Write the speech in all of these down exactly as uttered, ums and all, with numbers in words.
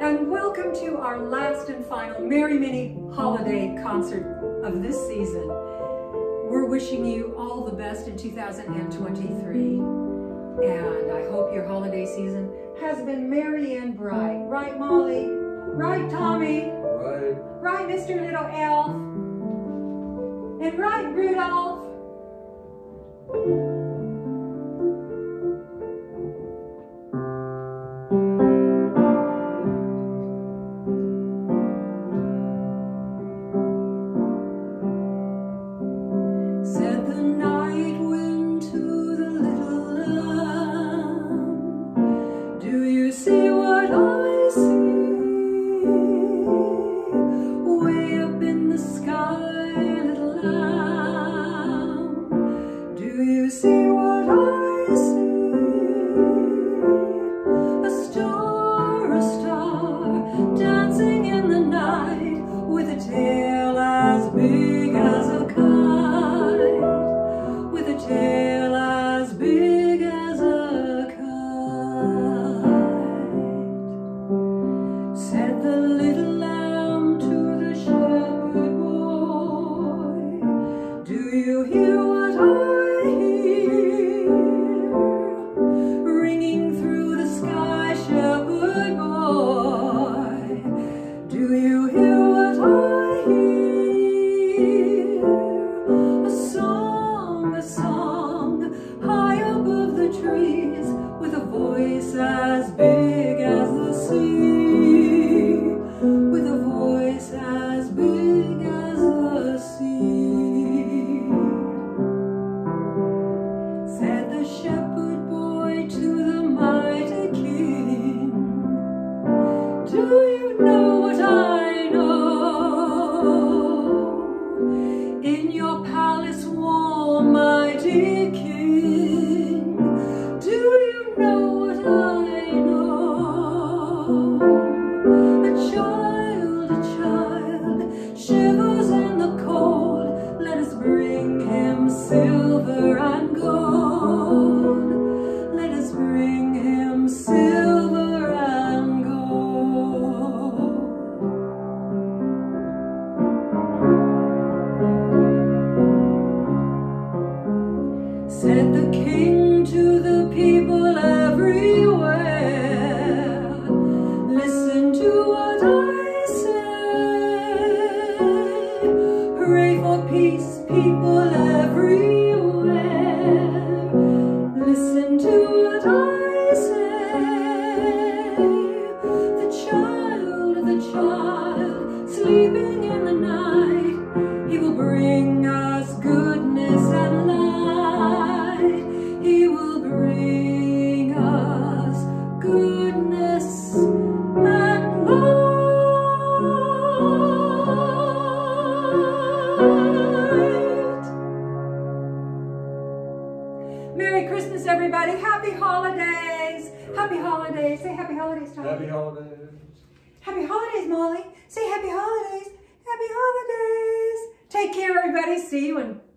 and welcome to our last and final Merry Mini Holiday Concert of this season. We're wishing you all the best in two thousand twenty-three, and I hope your holiday season has been merry and bright. Right, Molly? Right, Tommy? Right. Right, Mister Little Elf? And right, Rudolph?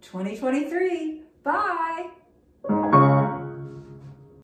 twenty twenty-three. Bye.